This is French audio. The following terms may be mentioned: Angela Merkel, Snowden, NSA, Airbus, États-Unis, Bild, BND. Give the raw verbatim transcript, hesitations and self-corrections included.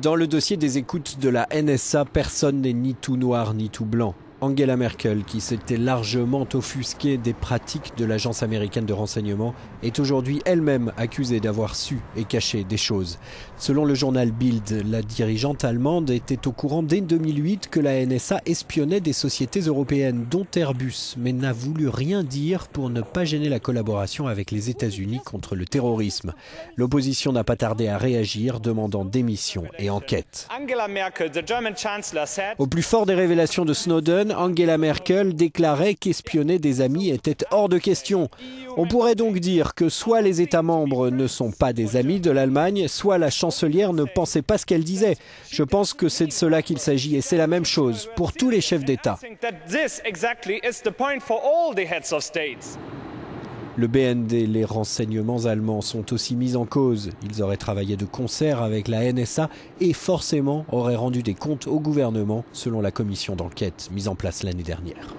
Dans le dossier des écoutes de la N S A, personne n'est ni tout noir ni tout blanc. Angela Merkel, qui s'était largement offusquée des pratiques de l'agence américaine de renseignement, est aujourd'hui elle-même accusée d'avoir su et caché des choses. Selon le journal Bild, la dirigeante allemande était au courant dès deux mille huit que la N S A espionnait des sociétés européennes, dont Airbus, mais n'a voulu rien dire pour ne pas gêner la collaboration avec les États-Unis contre le terrorisme. L'opposition n'a pas tardé à réagir, demandant démission et enquête. Au plus fort des révélations de Snowden, Angela Merkel déclarait qu'espionner des amis était hors de question. On pourrait donc dire que soit les États membres ne sont pas des amis de l'Allemagne, soit la chancelière ne pensait pas ce qu'elle disait. Je pense que c'est de cela qu'il s'agit et c'est la même chose pour tous les chefs d'État. Le B N D, les renseignements allemands, sont aussi mis en cause. Ils auraient travaillé de concert avec la N S A et forcément auraient rendu des comptes au gouvernement, selon la commission d'enquête mise en place l'année dernière.